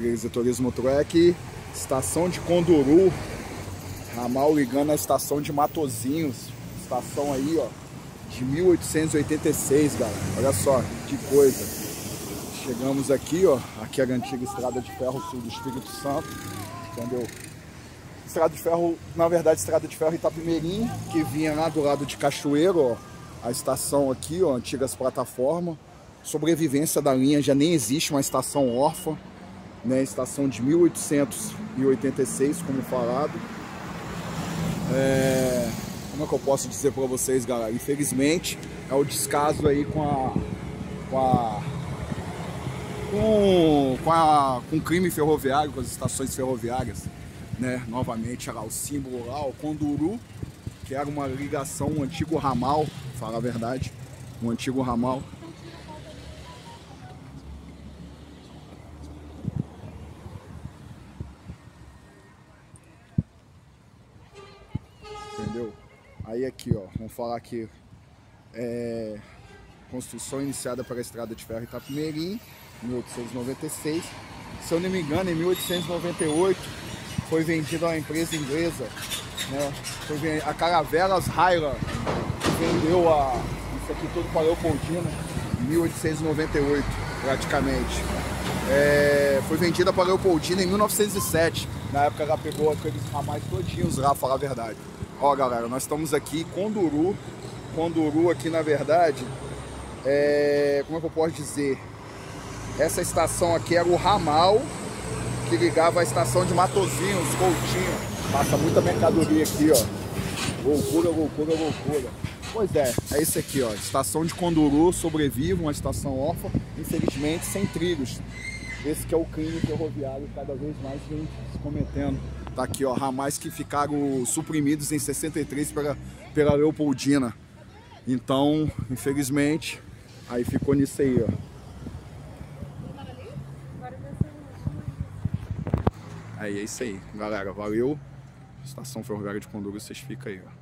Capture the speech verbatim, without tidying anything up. treze Turismo Truque, Estação de Conduru, ramal ligando a Estação de Matosinhos, estação aí, ó, de mil oitocentos e oitenta e seis, galera. Olha só que coisa. Chegamos aqui, ó, aqui é a antiga Estrada de Ferro Sul do Espírito Santo, entendeu? Estrada de Ferro, na verdade, Estrada de Ferro Itapemirim, que vinha lá do lado de Cachoeiro, ó, a estação aqui, ó, antigas plataformas. Sobrevivência da linha, já nem existe uma estação órfã, né? Estação de mil oitocentos e oitenta e seis, como falado. É... Como é que eu posso dizer para vocês, galera? Infelizmente, é o descaso aí com a... com a... com, com, a... com o crime ferroviário, com as estações ferroviárias, né? Novamente, olha lá, o símbolo lá, o Conduru, que era uma ligação, um antigo ramal, falar a verdade, um antigo ramal. Entendeu? Aí aqui, ó, vamos falar aqui, é, construção iniciada para a Estrada de Ferro Itapemirim, em mil oitocentos e noventa e seis. Se eu não me engano, em mil oitocentos e noventa e oito foi vendida a uma empresa inglesa, né? Foi vend... a Caravelas Raila, que vendeu a... isso aqui tudo para Leopoldina, em mil oitocentos e noventa e oito, praticamente. É... Foi vendida para Leopoldina em mil novecentos e sete. Na época ela pegou aqueles ramais todinhos lá, falar a verdade. Ó, galera, nós estamos aqui em Conduru. Conduru aqui, na verdade, é... como é que eu posso dizer? Essa estação aqui era o ramal que ligava a estação de Matosinhos, Coutinho. Passa muita mercadoria aqui, ó. Loucura, loucura, loucura. Pois é, é isso aqui, ó. Estação de Conduru sobrevive, uma estação órfã, infelizmente, sem trilhos. Esse que é o crime ferroviário, cada vez mais vem se cometendo. Tá aqui, ó, ramais que ficaram suprimidos em sessenta e três pela, pela Leopoldina. Então, infelizmente, aí ficou nisso aí, ó. Aí é isso aí, galera. Valeu. Estação ferroviária de Conduru, vocês ficam aí, ó.